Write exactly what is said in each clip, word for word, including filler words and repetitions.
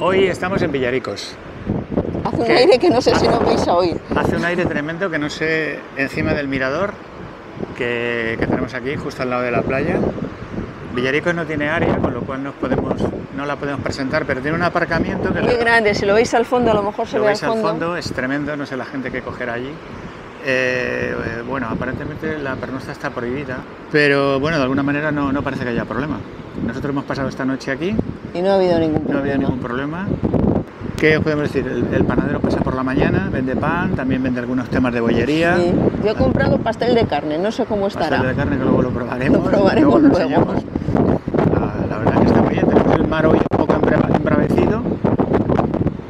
Hoy estamos en Villaricos. Hace un ¿Qué? aire que no sé hace, si nos vais a oír. Hace un aire tremendo que no sé, encima del mirador que, que tenemos aquí, justo al lado de la playa. Villaricos no tiene área, con lo cual nos podemos, no la podemos presentar, pero tiene un aparcamiento que... Muy la, grande, si lo veis al fondo a lo mejor se lo ve veis al fondo. fondo. Es tremendo, no sé la gente que cogerá allí. Eh, bueno, aparentemente la pernocta está prohibida, pero bueno, de alguna manera no, no parece que haya problema. Nosotros hemos pasado esta noche aquí. Y no ha habido ningún problema. No ha habido ningún problema. ¿Qué os podemos decir? El, el panadero pasa por la mañana, vende pan, también vende algunos temas de bollería. Sí. Yo he comprado pastel de carne, no sé cómo estará. Pastel de carne que luego lo probaremos. Lo probaremos luego. luego. La, la verdad que está muy bien, tenemos el mar hoy un poco embravecido.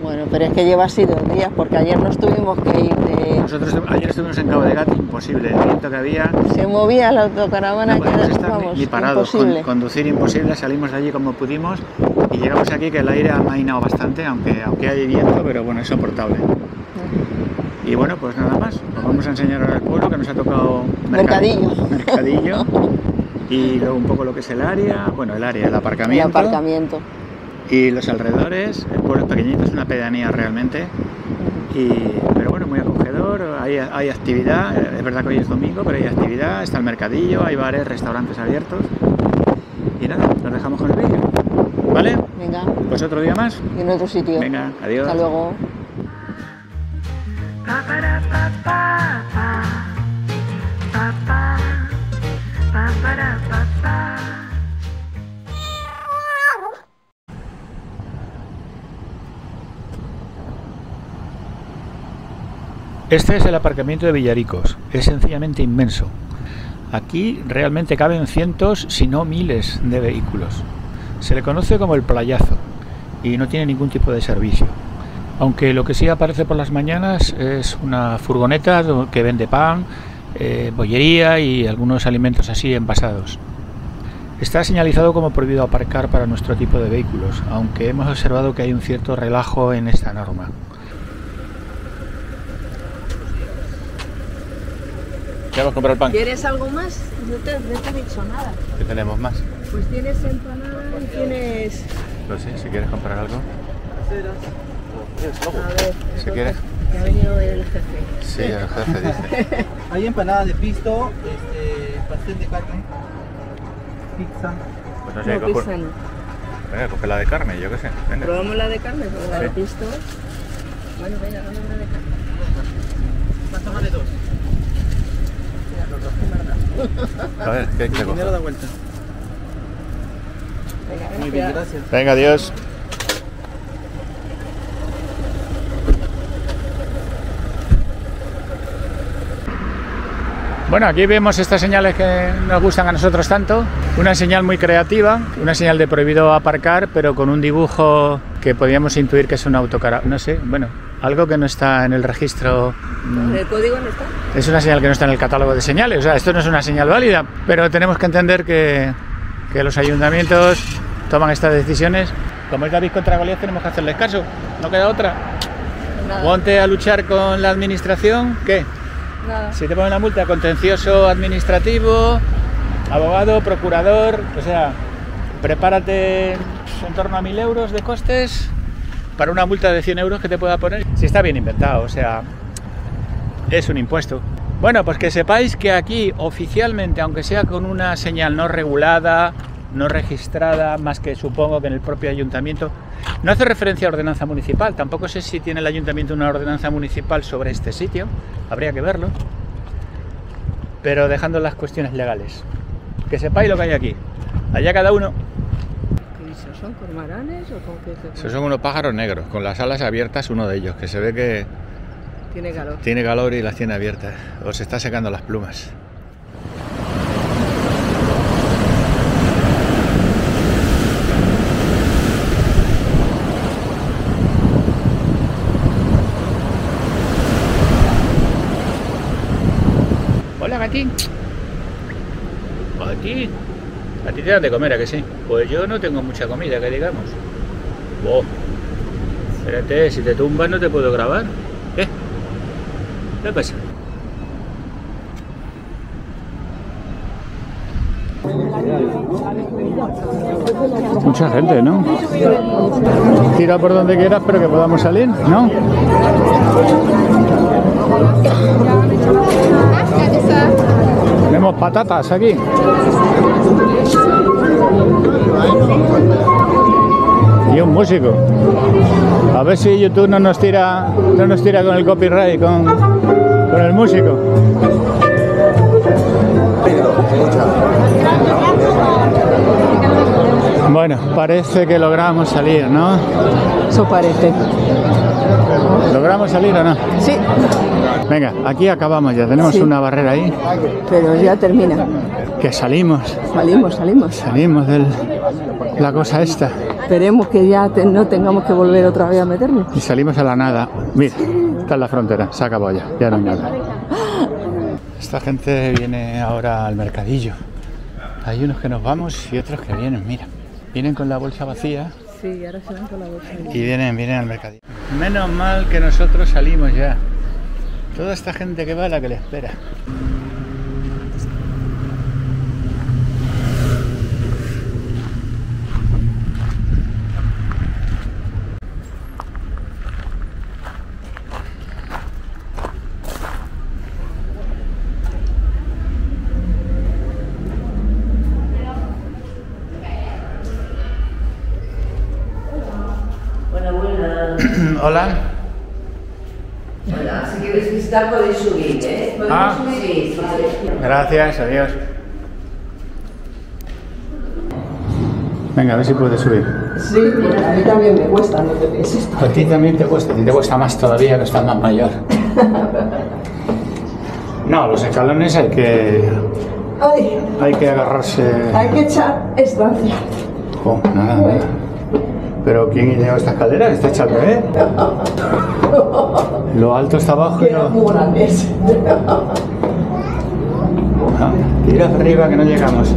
Bueno, pero es que lleva así dos días, porque ayer nos tuvimos que ir de... Nosotros ayer estuvimos en Cabo de Gato, imposible, el viento que había... Se movía la autocaravana, no podíamos estar vamos, ni parados, imposible. Con, conducir imposible, salimos de allí como pudimos y llegamos aquí que el aire ha amainado bastante, aunque, aunque hay viento, pero bueno, es soportable. Sí. Y bueno, pues nada más, os vamos a enseñar ahora el pueblo que nos ha tocado... Mercadillo. Mercadillo. Y luego un poco lo que es el área, bueno, el área, el aparcamiento. El aparcamiento. Y los alrededores, el pueblo es pequeñito, es una pedanía realmente, y, pero bueno, muy acogedor, hay, hay actividad, es verdad que hoy es domingo, pero hay actividad, está el mercadillo, hay bares, restaurantes abiertos, y nada, nos dejamos con el vídeo, ¿vale? Venga. Pues otro día más. Y en otro sitio. Venga, adiós. Hasta luego. Este es el aparcamiento de Villaricos, es sencillamente inmenso. Aquí realmente caben cientos, si no miles, de vehículos. Se le conoce como el playazo y no tiene ningún tipo de servicio. Aunque lo que sí aparece por las mañanas es una furgoneta que vende pan, eh, bollería y algunos alimentos así envasados. Está señalizado como prohibido aparcar para nuestro tipo de vehículos, aunque hemos observado que hay un cierto relajo en esta norma. Vamos a comprar el pan. ¿Quieres algo más? No te, no te he dicho nada. ¿Qué tenemos más? Pues tienes empanada y tienes... No sé, si quieres comprar algo. A ver, si quieres. Que ha venido el jefe. Sí, el jefe dice. Hay empanadas de pisto, este, pastel de carne, pizza. Pues no sé, no, coge... pizza no. Venga, coge la de carne, yo qué sé. Venga. Probamos la de carne, pero la sí. de pisto... Bueno, venga, vamos a la de carne. ¿Cuánto vale dos? A ver, ¿qué hay que coger? Muy bien, gracias. Venga, adiós. Bueno, aquí vemos estas señales que nos gustan a nosotros tanto. Una señal muy creativa, una señal de prohibido aparcar, pero con un dibujo que podíamos intuir que es una autocaravana. No sé, bueno, algo que no está en el registro. ¿En el código no está? Es una señal que no está en el catálogo de señales, o sea, esto no es una señal válida, pero tenemos que entender que, que los ayuntamientos toman estas decisiones. Como es David contra Goliat, tenemos que hacerles caso, no queda otra. Nada. Ponte a luchar con la administración, ¿qué? Nada. Si te ponen la multa, contencioso administrativo, abogado, procurador, o sea, prepárate en torno a mil euros de costes para una multa de cien euros que te pueda poner. Si está bien inventado, o sea, es un impuesto. Bueno, pues que sepáis que aquí oficialmente, aunque sea con una señal no regulada, no registrada, más que supongo que en el propio ayuntamiento, no hace referencia a ordenanza municipal. Tampoco sé si tiene el ayuntamiento una ordenanza municipal sobre este sitio, habría que verlo, pero dejando las cuestiones legales. Que sepáis lo que hay aquí, allá cada uno. ¿Esos son cormoranes o con qué te ponen? Esos son unos pájaros negros, con las alas abiertas uno de ellos, que se ve que tiene calor. Tiene calor y las tiene abiertas, o se está secando las plumas. Aquí. Aquí. A ti te dan de comer, ¿a que sí? Pues yo no tengo mucha comida, que digamos. Oh. Espérate, si te tumbas no te puedo grabar. ¿Qué? ¿Qué pasa? Mucha gente, ¿no? Tira por donde quieras, pero que podamos salir, ¿no? Tenemos patatas aquí. Y un músico. A ver si YouTube no nos tira, no nos tira con el copyright, con, con el músico. Bueno, parece que logramos salir, ¿no? Eso parece. ¿Logramos salir o no? Sí. Venga, aquí acabamos ya. Tenemos sí. una barrera ahí. Pero ya termina. Que salimos. Salimos, salimos. Salimos de la cosa esta. Esperemos que ya te, no tengamos que volver otra vez a meternos. Y salimos a la nada. Mira, está en la frontera. Se acabó ya. Ya no hay nada. Esta gente viene ahora al mercadillo. Hay unos que nos vamos y otros que vienen, mira. Vienen con la bolsa vacía. Sí, ahora se van con la bolsa vacía. Y vienen, vienen al mercadillo. Menos mal que nosotros salimos ya. Toda esta gente que va es la que le espera. Hola. Hola, si quieres visitar podéis subir, ¿eh? Podemos ah. subir, vale. Gracias, adiós. Venga, a ver si puedes subir. Sí, a mí también me cuesta, no te pienses. A ti también te cuesta, a ti te cuesta más todavía que estás más mayor. No, los escalones hay que... Ay. Hay que agarrarse... Hay que echar estancia. Oh, nada, nada. Pero ¿quién lleva esta escalera? ¿Está hecha al revés? Lo alto está abajo y lo... Ah, tira arriba que no llegamos.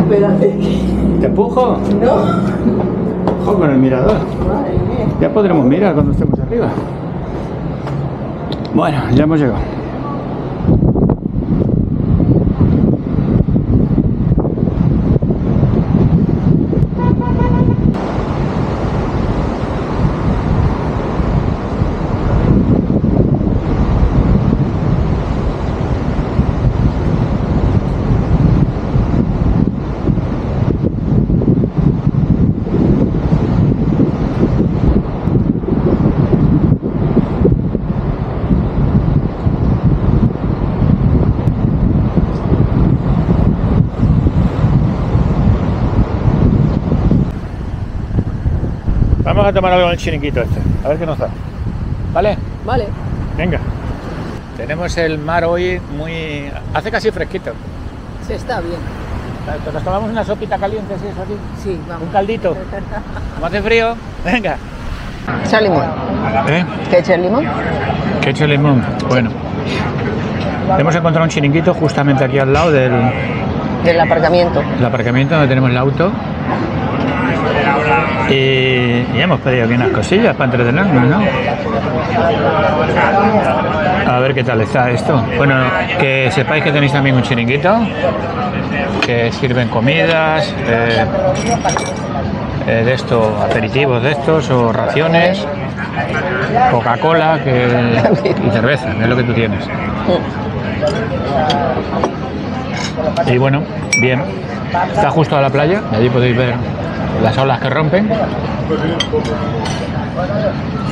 Espérate. ¿Te empujo? No. Ojo con el mirador. Ya podremos mirar cuando estemos arriba. Bueno, ya hemos llegado. Vamos a tomar algo en el chiringuito este, a ver qué nos da. ¿Vale? Vale. Venga. Tenemos el mar hoy muy... Hace casi fresquito. Sí, está bien. ¿Nos tomamos una sopita caliente, si eso aquí? Sí, vamos. Un caldito. ¿No hace frío? Venga. Echa limón. ¿Eh? ¿Qué echa el limón? ¿Qué echa el limón? Bueno. Hemos encontrado un chiringuito justamente aquí al lado del... Del aparcamiento. El aparcamiento donde tenemos el auto. Y, y hemos pedido aquí unas cosillas para entretenernos, ¿no? A ver qué tal está esto. Bueno, que sepáis que tenéis también un chiringuito, que sirven comidas, eh, eh, de estos, aperitivos de estos, o raciones, Coca-Cola que, y cerveza, es lo que tú tienes. Y bueno, bien, está justo a la playa, allí podéis ver las olas que rompen.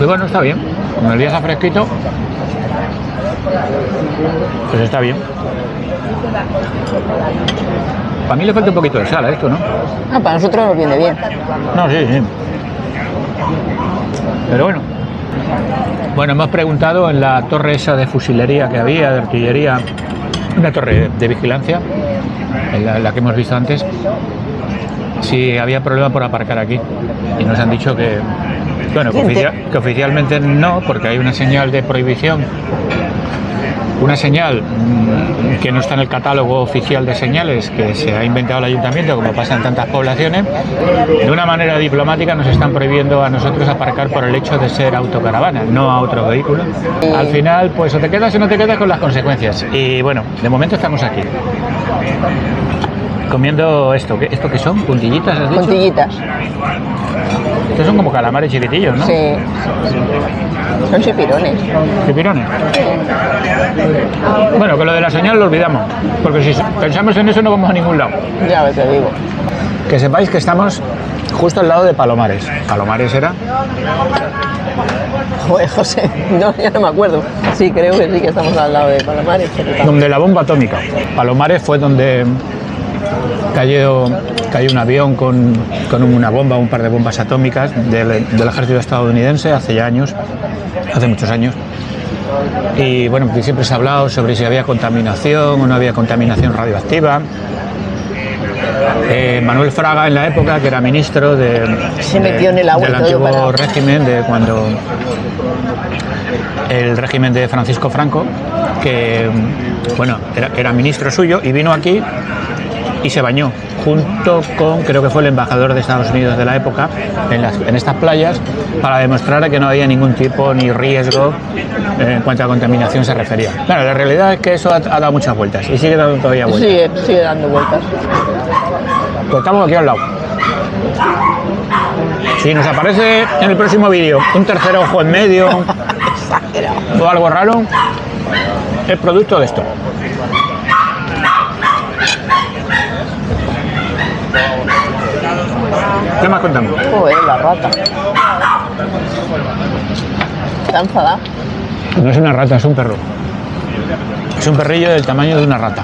Y bueno, está bien. Cuando el día está fresquito, pues está bien. Para mí le falta un poquito de sal a esto, ¿no? No, para nosotros nos viene bien. No, sí, sí. Pero bueno. Bueno, hemos preguntado en la torre esa de fusilería que había, de artillería, una torre de vigilancia, en la, la que hemos visto antes, si había problema por aparcar aquí, y nos han dicho que, bueno, que, ofici que oficialmente no, porque hay una señal de prohibición, una señal mmm, que no está en el catálogo oficial de señales que se ha inventado el ayuntamiento, como pasa en tantas poblaciones. De una manera diplomática nos están prohibiendo a nosotros aparcar por el hecho de ser autocaravana, no a otro vehículo. Al final, pues o te quedas o no te quedas con las consecuencias, y bueno, de momento estamos aquí. comiendo esto. ¿Qué, esto qué son? ¿Puntillitas, has dicho? Puntillitas. Estos son como calamares chiquitillos, ¿no? Sí. Son chipirones. ¿Chipirones? Sí. Bueno, que lo de la señal lo olvidamos, porque si pensamos en eso no vamos a ningún lado. Ya te digo. Que sepáis que estamos justo al lado de Palomares. ¿Palomares era? Joder, José, no, ya no me acuerdo. Sí, creo que sí que estamos al lado de Palomares. Donde la bomba atómica. Palomares fue donde cayó, cayó un avión con, con una bomba, un par de bombas atómicas del, del ejército estadounidense hace ya años, hace muchos años. Y bueno, siempre se ha hablado sobre si había contaminación o no había contaminación radioactiva. Eh, Manuel Fraga, en la época que era ministro de, se metió en el agua del antiguo para... régimen, de cuando el régimen de Francisco Franco, que bueno era, era ministro suyo, y vino aquí y se bañó junto con, creo que fue el embajador de Estados Unidos de la época, en, las, en estas playas, para demostrar que no había ningún tipo ni riesgo en cuanto a contaminación se refería. Claro, la realidad es que eso ha, ha dado muchas vueltas y sigue dando todavía vueltas. Sigue, sigue dando vueltas. Pues estamos aquí al lado. Si nos aparece en el próximo vídeo un tercer ojo en medio o algo raro, es producto de esto. ¿Qué más contamos? Joder, la rata. Está enfadada. No es una rata, es un perro. Es un perrillo del tamaño de una rata.